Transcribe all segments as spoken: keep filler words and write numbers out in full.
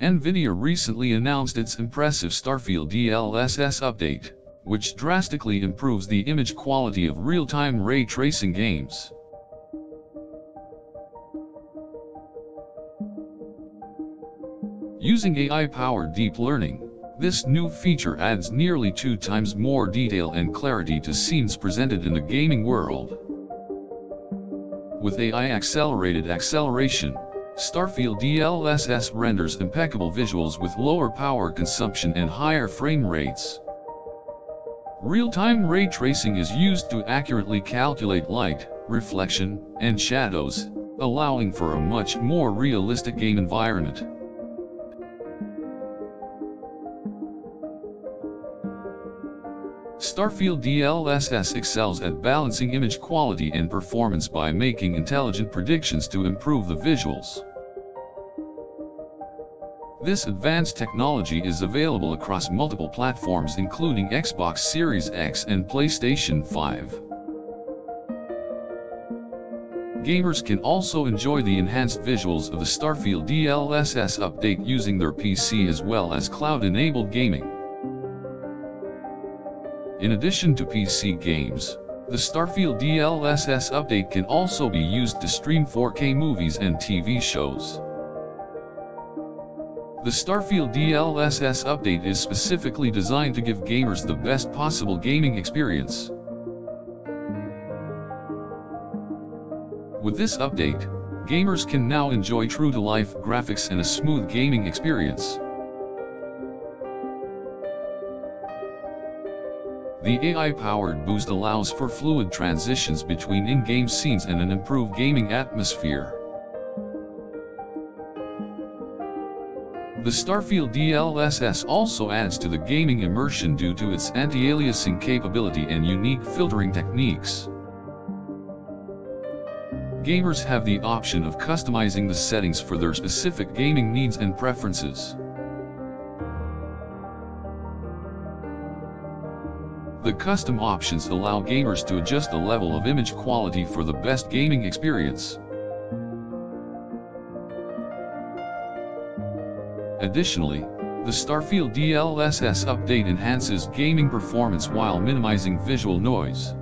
NVIDIA recently announced its impressive Starfield D L S S update, which drastically improves the image quality of real-time ray tracing games. Using A I-powered deep learning, this new feature adds nearly two times more detail and clarity to scenes presented in the gaming world. With A I-accelerated acceleration, Starfield D L S S renders impeccable visuals with lower power consumption and higher frame rates. Real-time ray tracing is used to accurately calculate light, reflection, and shadows, allowing for a much more realistic game environment. Starfield D L S S excels at balancing image quality and performance by making intelligent predictions to improve the visuals. This advanced technology is available across multiple platforms including Xbox Series X and PlayStation five. Gamers can also enjoy the enhanced visuals of the Starfield D L S S update using their P C as well as cloud-enabled gaming. In addition to P C games, the Starfield D L S S update can also be used to stream four K movies and T V shows. The Starfield D L S S update is specifically designed to give gamers the best possible gaming experience. With this update, gamers can now enjoy true-to-life graphics and a smooth gaming experience. The A I-powered boost allows for fluid transitions between in-game scenes and an improved gaming atmosphere. The Starfield D L S S also adds to the gaming immersion due to its anti-aliasing capability and unique filtering techniques. Gamers have the option of customizing the settings for their specific gaming needs and preferences. The custom options allow gamers to adjust the level of image quality for the best gaming experience. Additionally, the Starfield D L S S update enhances gaming performance while minimizing visual noise.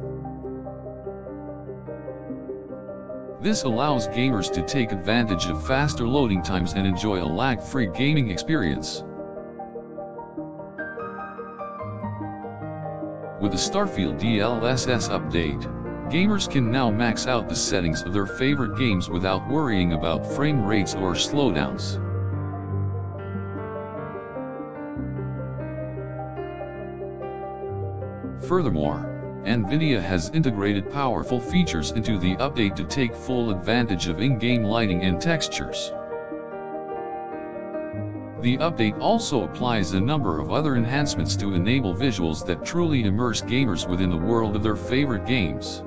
This allows gamers to take advantage of faster loading times and enjoy a lag-free gaming experience. With the Starfield D L S S update, gamers can now max out the settings of their favorite games without worrying about frame rates or slowdowns. Furthermore, NVIDIA has integrated powerful features into the update to take full advantage of in-game lighting and textures. The update also applies a number of other enhancements to enable visuals that truly immerse gamers within the world of their favorite games.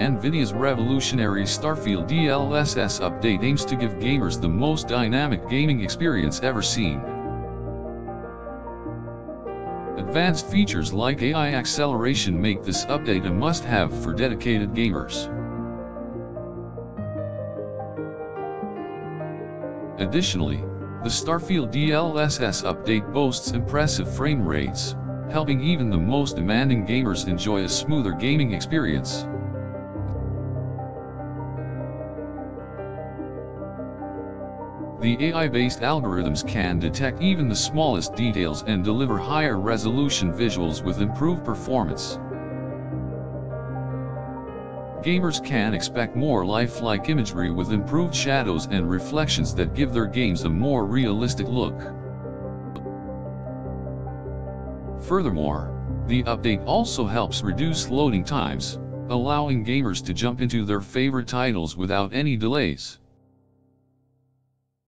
NVIDIA's revolutionary Starfield D L S S update aims to give gamers the most dynamic gaming experience ever seen. Advanced features like A I acceleration make this update a must-have for dedicated gamers. Additionally, the Starfield D L S S update boasts impressive frame rates, helping even the most demanding gamers enjoy a smoother gaming experience. The A I-based algorithms can detect even the smallest details and deliver higher resolution visuals with improved performance. Gamers can expect more lifelike imagery with improved shadows and reflections that give their games a more realistic look. Furthermore, the update also helps reduce loading times, allowing gamers to jump into their favorite titles without any delays.